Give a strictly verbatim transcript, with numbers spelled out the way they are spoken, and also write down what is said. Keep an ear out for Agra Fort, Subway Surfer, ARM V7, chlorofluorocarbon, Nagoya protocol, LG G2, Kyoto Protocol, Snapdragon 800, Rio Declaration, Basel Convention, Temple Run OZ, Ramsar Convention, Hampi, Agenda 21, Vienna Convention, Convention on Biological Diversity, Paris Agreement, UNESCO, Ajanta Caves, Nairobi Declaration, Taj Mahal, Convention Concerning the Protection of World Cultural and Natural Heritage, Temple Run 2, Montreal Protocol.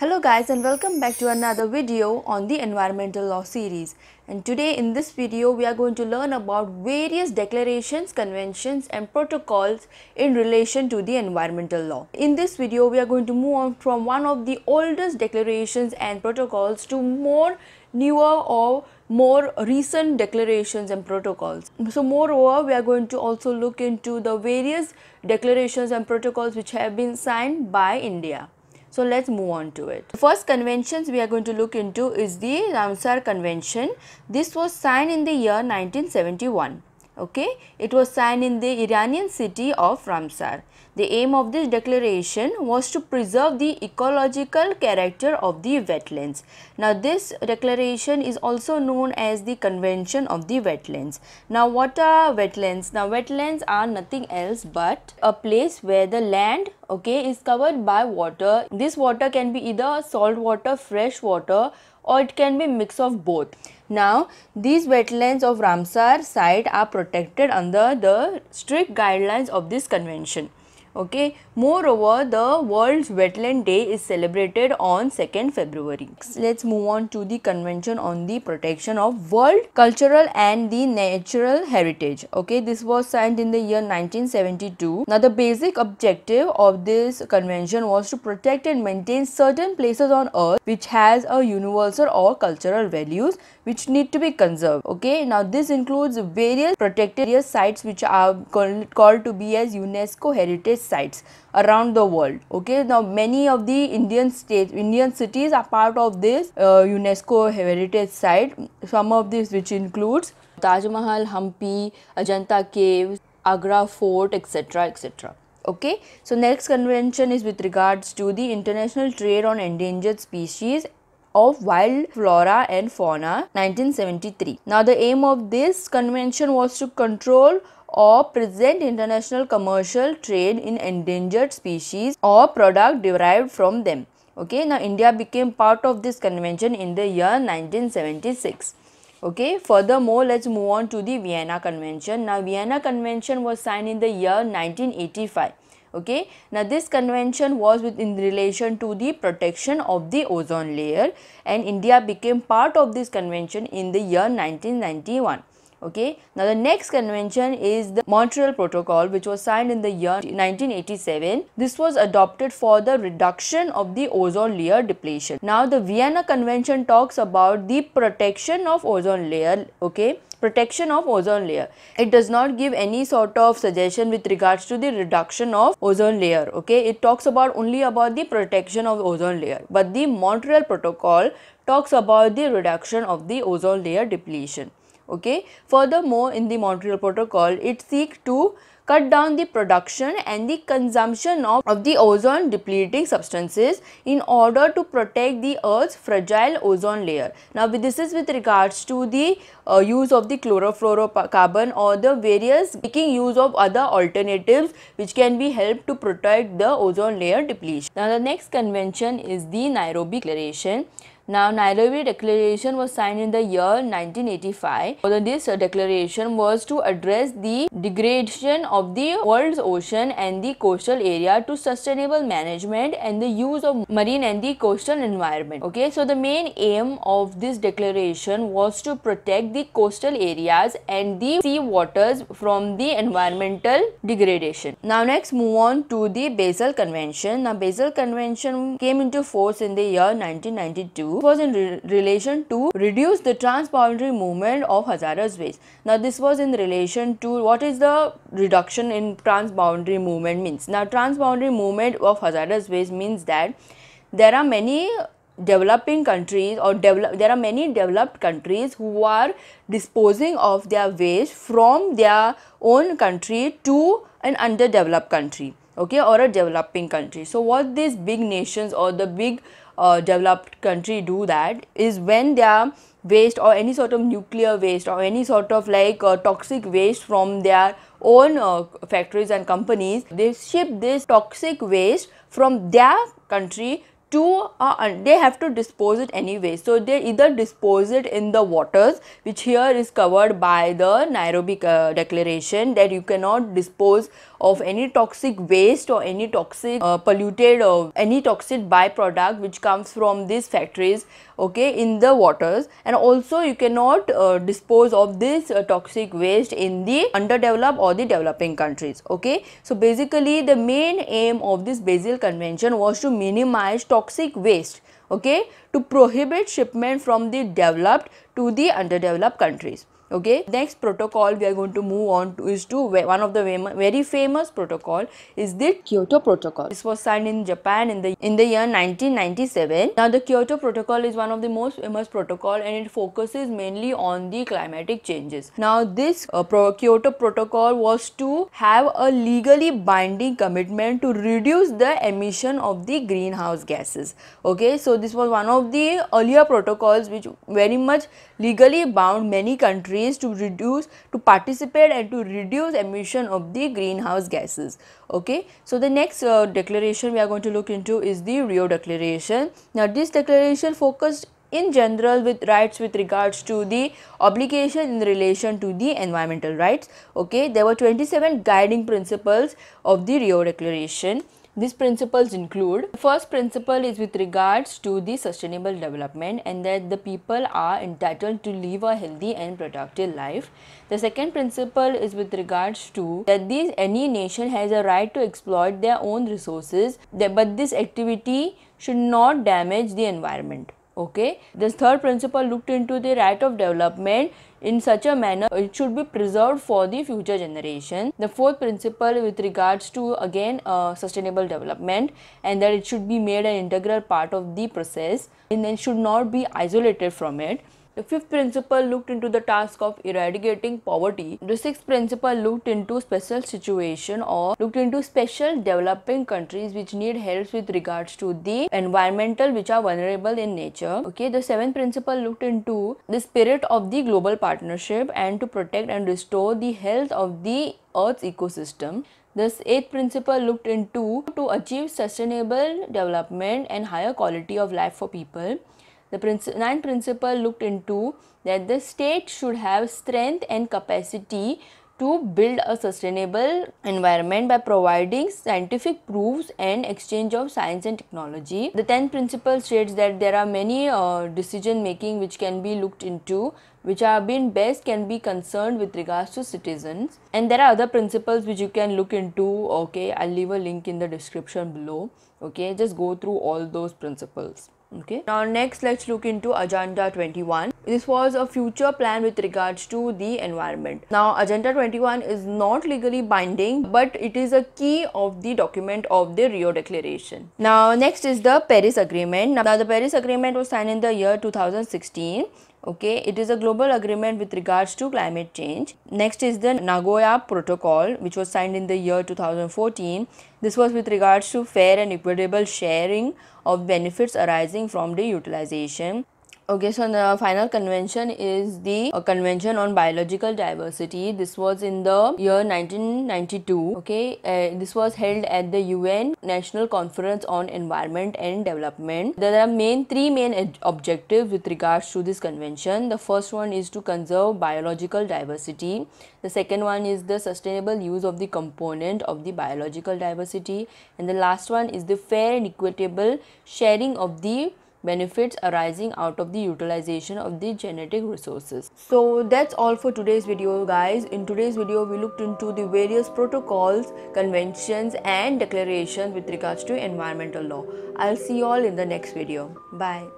Hello guys, and welcome back to another video on the environmental law series. And today in this video we are going to learn about various declarations, conventions and protocols in relation to the environmental law. In this video we are going to move on from one of the oldest declarations and protocols to more newer or more recent declarations and protocols. So moreover, we are going to also look into the various declarations and protocols which have been signed by India. So let's move on to it. The first conventions we are going to look into is the Ramsar Convention. This was signed in the year nineteen seventy-one. Okay, it was signed in the Iranian city of Ramsar. The aim of this declaration was to preserve the ecological character of the wetlands. Now, this declaration is also known as the Convention of the Wetlands. Now, what are wetlands? Now, wetlands are nothing else but a place where the land, okay, is covered by water. This water can be either salt water, fresh water, or it can be a mix of both. Now, these wetlands of Ramsar site are protected under the strict guidelines of this convention. Okay. Moreover, the World's Wetland Day is celebrated on second February. Let's move on to the Convention on the Protection of World Cultural and the Natural Heritage. Okay, this was signed in the year nineteen seventy-two. Now, the basic objective of this convention was to protect and maintain certain places on earth which has a universal or cultural values which need to be conserved. Okay, now this includes various protected sites which are called to be as UNESCO heritage sites around the world. Okay, now many of the Indian states, Indian cities are part of this uh, UNESCO heritage site. Some of these which includes Taj Mahal, Hampi, Ajanta Caves, Agra Fort, et cetera, et cetera. Okay, so next convention is with regards to the International Trade on Endangered Species of Wild Flora and Fauna, nineteen seventy-three. Now, the aim of this convention was to control or present international commercial trade in endangered species or product derived from them. Okay, now India became part of this convention in the year nineteen seventy-six. Okay, furthermore, let's move on to the Vienna Convention. Now, Vienna Convention was signed in the year nineteen eighty-five. Okay, now this convention was in relation to the protection of the ozone layer, and India became part of this convention in the year nineteen ninety-one. Okay, now the next convention is the Montreal Protocol, which was signed in the year nineteen eighty-seven. This was adopted for the reduction of the ozone layer depletion. Now, the Vienna Convention talks about the protection of ozone layer. Okay, protection of ozone layer. It does not give any sort of suggestion with regards to the reduction of ozone layer. Okay, it talks about only about the protection of ozone layer. But the Montreal Protocol talks about the reduction of the ozone layer depletion. Okay. Furthermore, in the Montreal Protocol, it seeks to cut down the production and the consumption of, of the ozone depleting substances in order to protect the earth's fragile ozone layer. Now, this is with regards to the uh, use of the chlorofluorocarbon or the various making use of other alternatives which can be helped to protect the ozone layer depletion. Now, the next convention is the Nairobi Declaration. Now, Nairobi Declaration was signed in the year nineteen eighty-five. So, this declaration was to address the degradation of the world's ocean and the coastal area to sustainable management and the use of marine and the coastal environment. Okay, so the main aim of this declaration was to protect the coastal areas and the sea waters from the environmental degradation. Now, next move on to the Basel Convention. Now, Basel Convention came into force in the year nineteen ninety-two. Was in re relation to reduce the transboundary movement of hazardous waste. Now, this was in relation to what is the reduction in transboundary movement means. Now, transboundary movement of hazardous waste means that there are many developing countries or develop, there are many developed countries who are disposing of their waste from their own country to an underdeveloped country, okay, or a developing country. So, what these big nations or the big Uh, developed country do that is when their waste or any sort of nuclear waste or any sort of like uh, toxic waste from their own uh, factories and companies, they ship this toxic waste from their country to uh, they have to dispose it anyway. So they either dispose it in the waters, which here is covered by the Nairobi uh, Declaration, that you cannot dispose of any toxic waste or any toxic uh, polluted or any toxic byproduct which comes from these factories, okay, in the waters. And also you cannot uh, dispose of this uh, toxic waste in the underdeveloped or the developing countries, okay. So basically the main aim of this Basel Convention was to minimize toxic waste, okay, to prohibit shipment from the developed to the underdeveloped countries. Okay, next protocol we are going to move on to is to one of the very famous protocol is the Kyoto Protocol. This was signed in Japan in the in the year nineteen ninety-seven. Now the Kyoto Protocol is one of the most famous protocol and it focuses mainly on the climatic changes. Now this uh, pro Kyoto Protocol was to have a legally binding commitment to reduce the emission of the greenhouse gases. Okay, so this was one of the earlier protocols which very much legally bound many countries to reduce, to participate and to reduce emission of the greenhouse gases, okay. So the next uh, declaration we are going to look into is the Rio Declaration. Now this declaration focused in general with rights with regards to the obligation in relation to the environmental rights, okay. There were twenty-seven guiding principles of the Rio Declaration. These principles include, the first principle is with regards to the sustainable development and that the people are entitled to live a healthy and productive life. The second principle is with regards to that these, any nation has a right to exploit their own resources, but this activity should not damage the environment. Okay, this third principle looked into the right of development in such a manner it should be preserved for the future generation. The fourth principle with regards to again uh, sustainable development and that it should be made an integral part of the process and then should not be isolated from it. The fifth principle looked into the task of eradicating poverty. The sixth principle looked into special situation or looked into special developing countries which need help with regards to the environmental which are vulnerable in nature. Okay, the seventh principle looked into the spirit of the global partnership and to protect and restore the health of the Earth's ecosystem. This eighth principle looked into to achieve sustainable development and higher quality of life for people. The ninth principle looked into that the state should have strength and capacity to build a sustainable environment by providing scientific proofs and exchange of science and technology. The tenth principle states that there are many uh, decision making which can be looked into, which are being best can be concerned with regards to citizens. And there are other principles which you can look into, okay, I'll leave a link in the description below, okay, just go through all those principles. Okay. Now next let's look into Agenda twenty-one. This was a future plan with regards to the environment. Now Agenda twenty-one is not legally binding but it is a key of the document of the Rio Declaration. Now next is the Paris Agreement. Now the Paris Agreement was signed in the year two thousand sixteen. Okay, it is a global agreement with regards to climate change. Next is the Nagoya Protocol which was signed in the year two thousand fourteen. This was with regards to fair and equitable sharing of benefits arising from the utilization. Okay, so the final convention is the uh, Convention on Biological Diversity. This was in the year nineteen ninety-two. Okay, uh, this was held at the U N National Conference on Environment and Development. There are main three main objectives with regards to this convention. The first one is to conserve biological diversity. The second one is the sustainable use of the component of the biological diversity. And the last one is the fair and equitable sharing of the benefits arising out of the utilization of the genetic resources. So that's all for today's video, guys. In today's video we looked into the various protocols, conventions and declarations with regards to environmental law. I'll see you all in the next video. Bye.